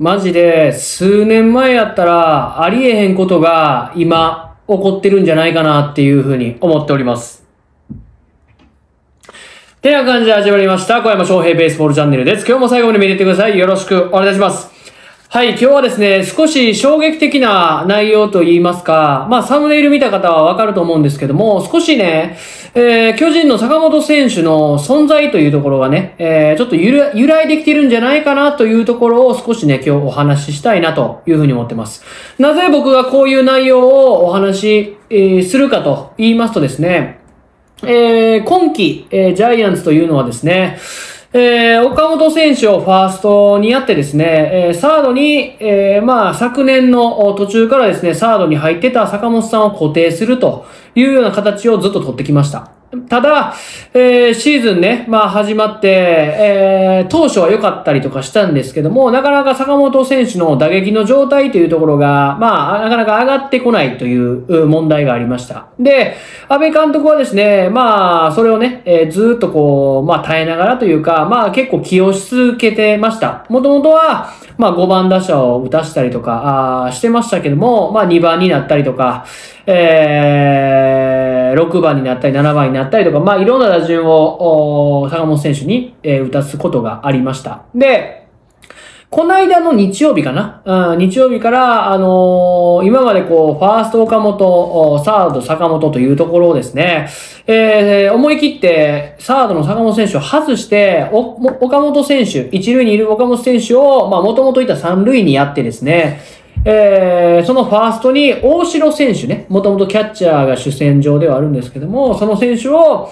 マジで数年前やったらありえへんことが今起こってるんじゃないかなっていうふうに思っております。てな感じで始まりました小山翔平ベースボールチャンネルです。今日も最後まで見てください。よろしくお願いいたします。はい、今日はですね、少し衝撃的な内容と言いますか、サムネイル見た方はわかると思うんですけども、少しね、巨人の坂本選手の存在というところがね、ちょっと揺らいできてるんじゃないかなというところを少しね、今日お話ししたいなというふうに思ってます。なぜ僕がこういう内容をお話し、するかと言いますとですね、今季、ジャイアンツというのはですね、岡本選手をファーストにやってですね、サードに、昨年の途中からですね、サードに入ってた坂本さんを固定するというような形をずっと取ってきました。ただ、シーズンね、始まって、当初は良かったりとかしたんですけども、なかなか坂本選手の打撃の状態というところが、なかなか上がってこないという問題がありました。で、安倍監督はですね、それをね、ずっとこう、耐えながらというか、結構起用し続けてました。もともとは、5番打者を打たしたりとか、してましたけども、2番になったりとか、6番になったり7番になったりとか、いろんな打順を坂本選手に打たすことがありました。で、この間の日曜日かな、日曜日から、今までこう、ファースト岡本、サード坂本というところをですね、思い切って、サードの坂本選手を外して、岡本選手、一塁にいる岡本選手を、元々いた三塁にやってですね、そのファーストに大城選手ね、もともとキャッチャーが主戦場ではあるんですけども、その選手を、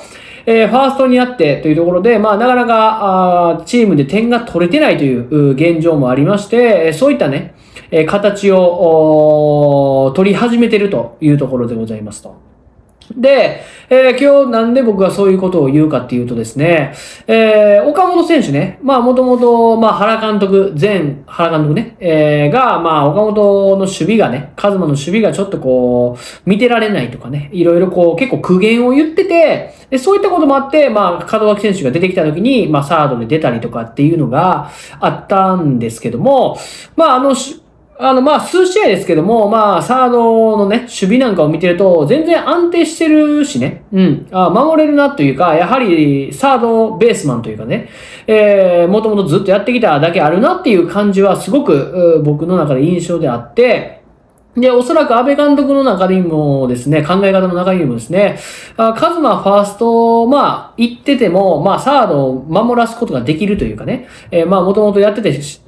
ファーストにやってというところで、なかなかチームで点が取れてないという現状もありまして、そういったね、形を取り始めているというところでございますと。で、今日なんで僕がそういうことを言うかっていうとですね、岡本選手ね、もともと、原監督、前原監督ね、が、岡本の守備がね、カズマの守備がちょっとこう、見てられないとかね、いろいろこう、結構苦言を言ってて、で、そういったこともあって、門脇選手が出てきた時に、サードで出たりとかっていうのがあったんですけども、数試合ですけども、サードのね、守備なんかを見てると、全然安定してるしね、守れるなというか、やはり、サードベースマンというかね、もともとずっとやってきただけあるなっていう感じは、すごく、僕の中で印象であって、で、おそらく安倍監督の中にもですね、考え方の中にもですね、カズマファースト、行ってても、サードを守らすことができるというかね、もともとやってたし、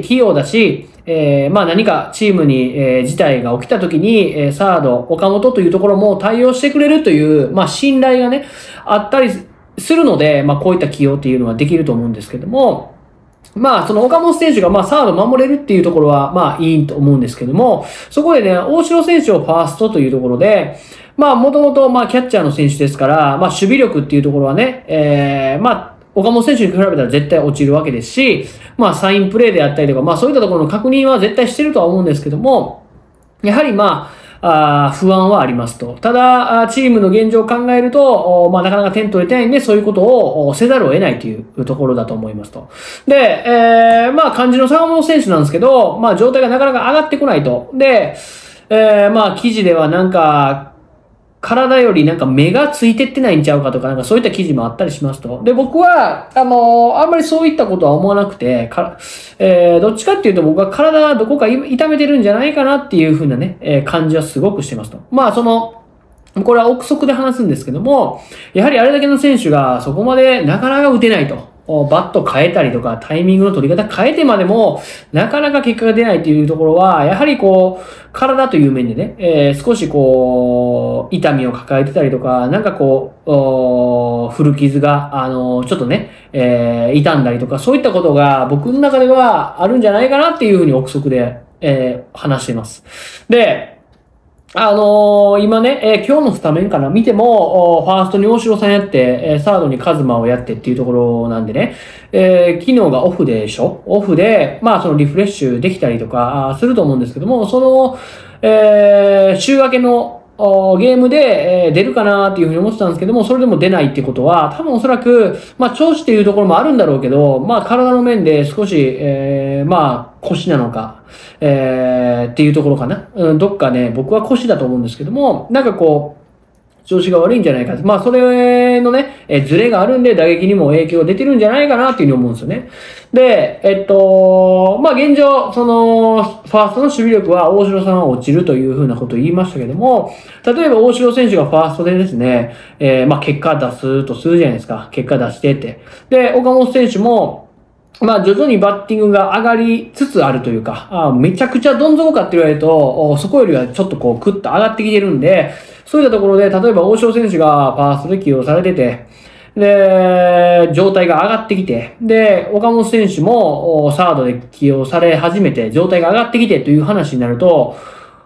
器用だし、何かチームに、事態が起きた時に、サード、岡本というところも対応してくれるという、信頼がね、あったりするので、こういった起用っていうのはできると思うんですけども、その岡本選手がサード守れるっていうところはいいと思うんですけども、そこでね、大城選手をファーストというところで、もともとキャッチャーの選手ですから、守備力っていうところはね、岡本選手に比べたら絶対落ちるわけですし、サインプレーであったりとか、そういったところの確認は絶対してるとは思うんですけども、やはり不安はありますと。ただ、チームの現状を考えると、なかなか点取れてないんで、そういうことをせざるを得ないというところだと思いますと。で、漢字の坂本選手なんですけど、状態がなかなか上がってこないと。で、記事ではなんか、体よりなんか目がついてってないんちゃうかとか、そういった記事もあったりしますと。で、僕は、あんまりそういったことは思わなくて、どっちかっていうと僕は体どこか痛めてるんじゃないかなっていう風なね、感じはすごくしてますと。これは憶測で話すんですけども、やはりあれだけの選手がそこまでなかなか打てないと。バット変えたりとか、タイミングの取り方変えてまでも、なかなか結果が出ないっていうところは、やはりこう、体という面でね、少しこう、痛みを抱えてたりとか、なんかこう、古傷が、ちょっとね、痛んだりとか、そういったことが僕の中ではあるんじゃないかなっていうふうに憶測で、話しています。で、今ね、今日のスタメンかな見ても、ファーストに大城さんやって、サードにカズマをやってっていうところなんでね、昨日がオフでしょオフで、そのリフレッシュできたりとかすると思うんですけども、その、週明けのゲームで出るかなっていうふうに思ってたんですけども、それでも出ないってことは、多分おそらく、まあ調子っていうところもあるんだろうけど、まあ体の面で少し、まあ腰なのか、っていうところかな。うん、どっかね、僕は腰だと思うんですけども、なんかこう、調子が悪いんじゃないか。まあ、それのね、ズレがあるんで、打撃にも影響が出てるんじゃないかな、っていうふうに思うんですよね。で、まあ、現状、その、ファーストの守備力は、大城さんは落ちるというふうなことを言いましたけども、例えば大城選手がファーストでですね、まあ、結果出すとするじゃないですか。結果出してって。で、岡本選手も、まあ徐々にバッティングが上がりつつあるというか、めちゃくちゃどん底かって言われると、そこよりはちょっとこうクッと上がってきてるんで、そういったところで、例えば大城選手がファーストで起用されてて、で、状態が上がってきて、で、岡本選手もサードで起用され始めて、状態が上がってきてという話になると、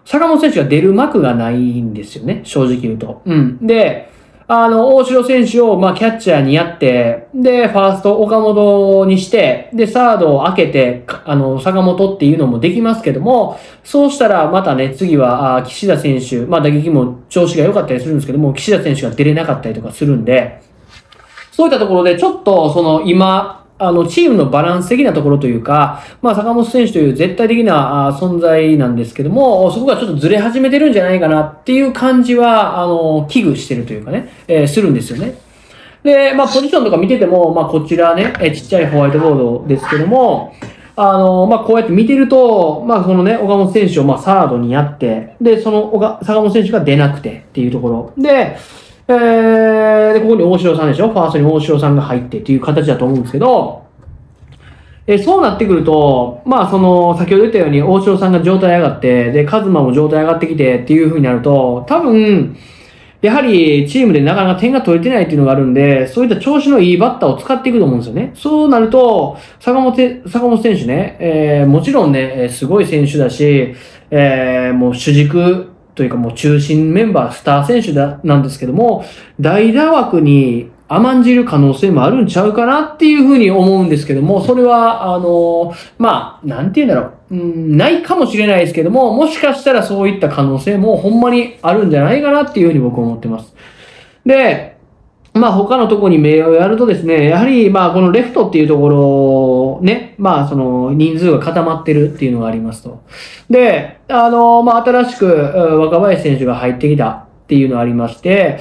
坂本選手が出る幕がないんですよね、正直言うと。うん。で、大城選手を、まあ、キャッチャーにやって、で、ファースト、岡本にして、で、サードを開けて、坂本っていうのもできますけども、そうしたら、またね、次は、岸田選手、まあ、打撃も調子が良かったりするんですけども、岸田選手が出れなかったりとかするんで、そういったところで、ちょっと、その、今、チームのバランス的なところというか、まあ、坂本選手という絶対的な存在なんですけども、そこがちょっとずれ始めてるんじゃないかなっていう感じは、危惧してるというかね、するんですよね。で、まあ、ポジションとか見てても、まあ、こちらね、ちっちゃいホワイトボードですけども、まあ、こうやって見てると、まあ、そのね、岡本選手をまあ、サードにやって、で、その坂本選手が出なくてっていうところ。で、で、ここに大城さんでしょ？ファーストに大城さんが入ってっていう形だと思うんですけど、そうなってくると、まあ、その、先ほど言ったように大城さんが状態上がって、で、カズマも状態上がってきてっていう風になると、多分、やはりチームでなかなか点が取れてないっていうのがあるんで、そういった調子のいいバッターを使っていくと思うんですよね。そうなると、坂本選手ね、もちろんね、すごい選手だし、もう主軸、というかもう中心メンバー、スター選手なんですけども、代打枠に甘んじる可能性もあるんちゃうかなっていうふうに思うんですけども、それは、まあ、なんて言うんだろう、ないかもしれないですけども、もしかしたらそういった可能性もほんまにあるんじゃないかなっていうふうに僕は思ってます。で、まあ他のとこに目をやるとですね、やはりまあこのレフトっていうところね、まあその人数が固まってるっていうのがありますと。で、まあ新しく若林選手が入ってきたっていうのがありまして、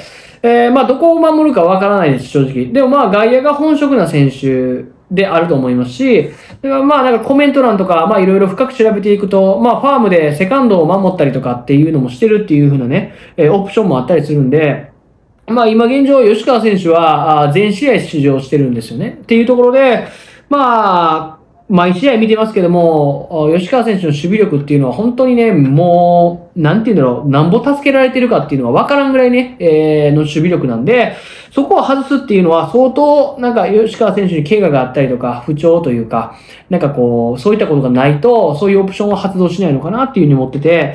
まあどこを守るかわからないです、正直。でもまあ外野が本職な選手であると思いますし、まあなんかコメント欄とか、まあいろいろ深く調べていくと、まあファームでセカンドを守ったりとかっていうのもしてるっていう風なね、オプションもあったりするんで、まあ今現状、吉川選手は全試合出場してるんですよね。っていうところで、まあ、毎試合見てますけども、吉川選手の守備力っていうのは本当にね、もう、なんていうんだろう、なんぼ助けられてるかっていうのは分からんぐらいね、の守備力なんで、そこを外すっていうのは相当、なんか吉川選手に怪我があったりとか、不調というか、なんかこう、そういったことがないと、そういうオプションを発動しないのかなっていうふうに思ってて、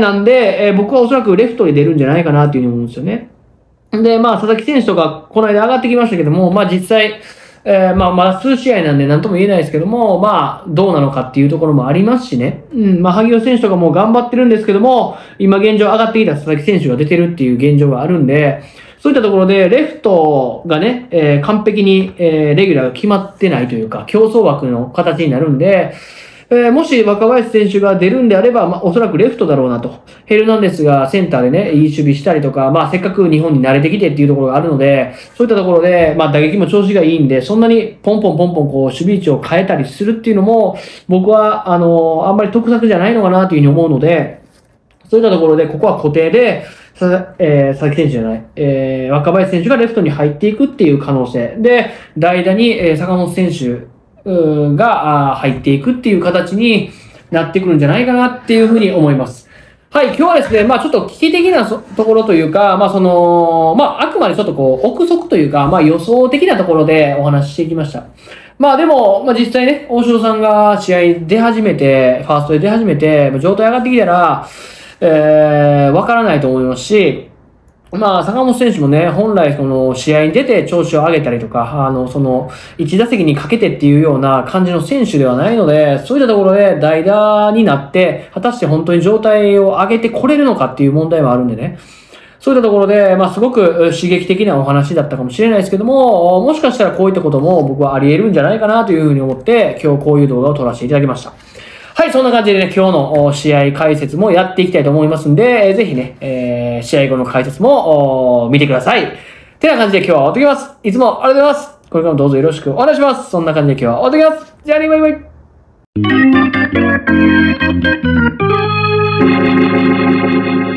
なんで、僕はおそらくレフトに出るんじゃないかなっていうふうに思うんですよね。で、まあ、佐々木選手とか、この間上がってきましたけども、まあ実際、まあまだ数試合なんで何とも言えないですけども、まあ、どうなのかっていうところもありますしね。うん、まあ、萩尾選手とかも頑張ってるんですけども、今現状上がってきた佐々木選手が出てるっていう現状があるんで、そういったところで、レフトがね、完璧に、レギュラーが決まってないというか、競争枠の形になるんで、もし若林選手が出るんであれば、まあ、おそらくレフトだろうなと。ヘルナンデスがセンターでね、いい守備したりとか、まあ、せっかく日本に慣れてきてっていうところがあるので、そういったところで、まあ、打撃も調子がいいんで、そんなにポンポンポンポンこう、守備位置を変えたりするっていうのも、僕は、あんまり得策じゃないのかなというふうに思うので、そういったところで、ここは固定で、佐々木選手じゃない、若林選手がレフトに入っていくっていう可能性。で、代打に、坂本選手、が入っていくっていう形になってくるんじゃないかなっていうふうに思います。はい、今日はですね、まあちょっと危機的なところというか、まあその、まああくまでちょっとこう、憶測というか、まあ予想的なところでお話ししていきました。まあでも、まあ実際ね、大城さんが試合出始めて、ファーストで出始めて、状態上がってきたら、わからないと思いますし、まあ、坂本選手もね、本来、試合に出て調子を上げたりとか、1打席にかけてっていうような感じの選手ではないので、そういったところで代打になって、果たして本当に状態を上げてこれるのかっていう問題もあるんでね。そういったところで、まあ、すごく刺激的なお話だったかもしれないですけども、もしかしたらこういったことも僕はあり得るんじゃないかなというふうに思って、今日こういう動画を撮らせていただきました。はい、そんな感じでね、今日の試合解説もやっていきたいと思いますんで、ぜひね、試合後の解説も見てください。てな感じで今日は終わってきます。いつもありがとうございます。これからもどうぞよろしくお願いします。そんな感じで今日は終わってきます。じゃあね、バイバイ。